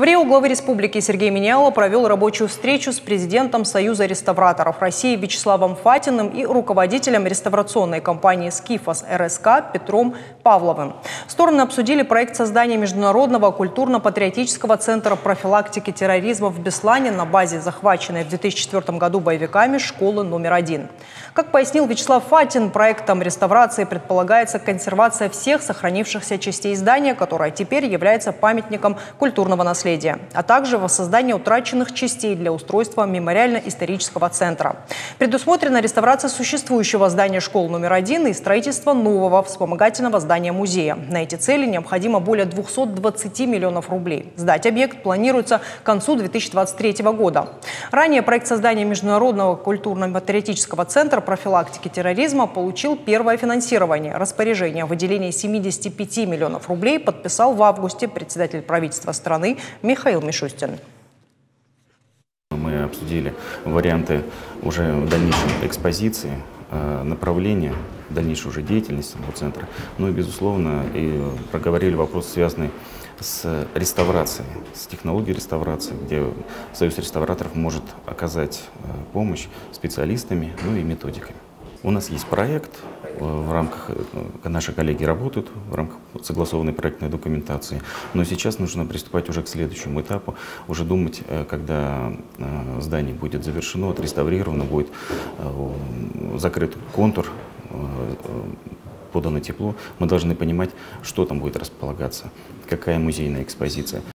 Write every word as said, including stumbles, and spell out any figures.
В Рио глава республики Сергей Меняйло провел рабочую встречу с президентом Союза реставраторов России Вячеславом Фатиным и руководителем реставрационной компании «СКИФОС-РСК» Петром Павловым. Стороны обсудили проект создания Международного культурно-патриотического центра профилактики терроризма в Беслане на базе захваченной в две тысячи четвёртом году боевиками школы номер один. Как пояснил Вячеслав Фатин, проектом реставрации предполагается консервация всех сохранившихся частей здания, которое теперь является памятником культурного наследия, а также воссоздание утраченных частей для устройства мемориально-исторического центра. Предусмотрена реставрация существующего здания школы номер один и строительство нового вспомогательного здания музея. На эти цели необходимо более двухсот двадцати миллионов рублей. Сдать объект планируется к концу две тысячи двадцать третьего года. Ранее проект создания Международного культурно-патриотического центра профилактики терроризма получил первое финансирование. Распоряжение о выделении семидесяти пяти миллионов рублей подписал в августе председатель правительства страны Михаил Мишустин. Мы обсудили варианты уже дальнейшей экспозиции, направления, дальнейшей уже деятельности этого центра. Ну и, безусловно, и проговорили вопрос, связанный с реставрацией, с технологией реставрации, где Союз реставраторов может оказать помощь специалистами, ну и методиками. У нас есть проект, в рамках, наши коллеги работают в рамках согласованной проектной документации, но сейчас нужно приступать уже к следующему этапу, уже думать, когда здание будет завершено, отреставрировано, будет закрыт контур, подано тепло, мы должны понимать, что там будет располагаться, какая музейная экспозиция.